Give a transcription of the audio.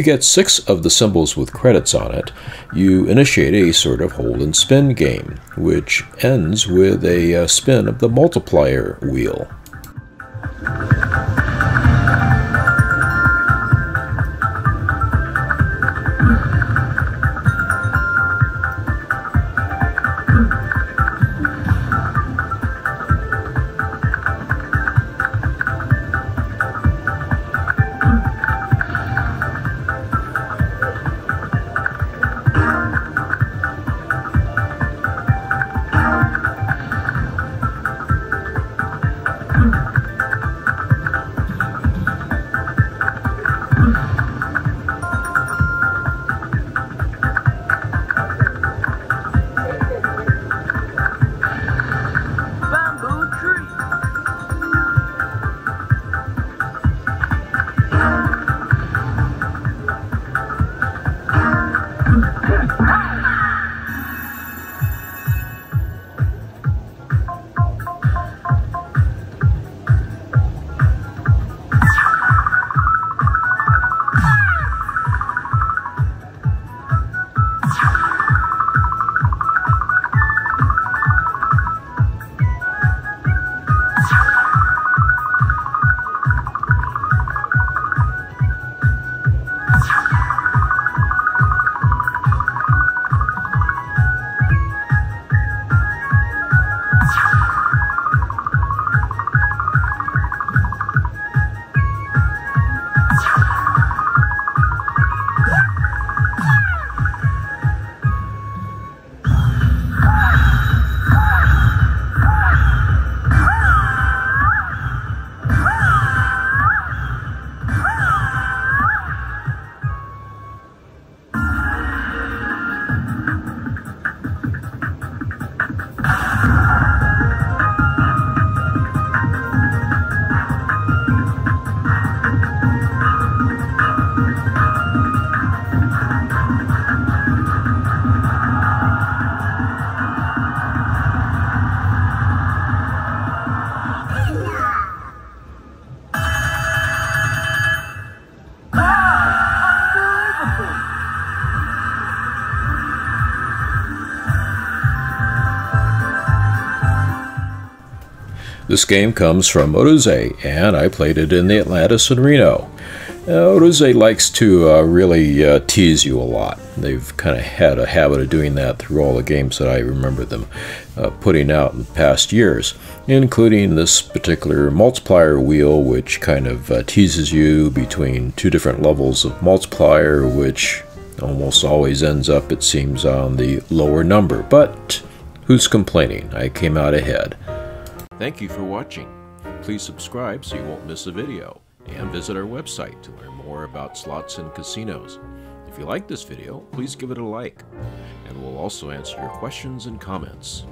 you get 6 of the symbols with credits on it, you initiate a sort of hold and spin game, which ends with a spin of the multiplier wheel. This game comes from Aruze, and I played it in the Atlantis and Reno. Aruze likes to really tease you a lot. They've kind of had a habit of doing that through all the games that I remember them putting out in the past years, including this particular multiplier wheel, which kind of teases you between two different levels of multiplier, which almost always ends up, it seems, on the lower number. But who's complaining? I came out ahead. Thank you for watching. Please subscribe so you won't miss a video, and visit our website to learn more about slots and casinos. If you like this video, please give it a like, and we'll also answer your questions and comments.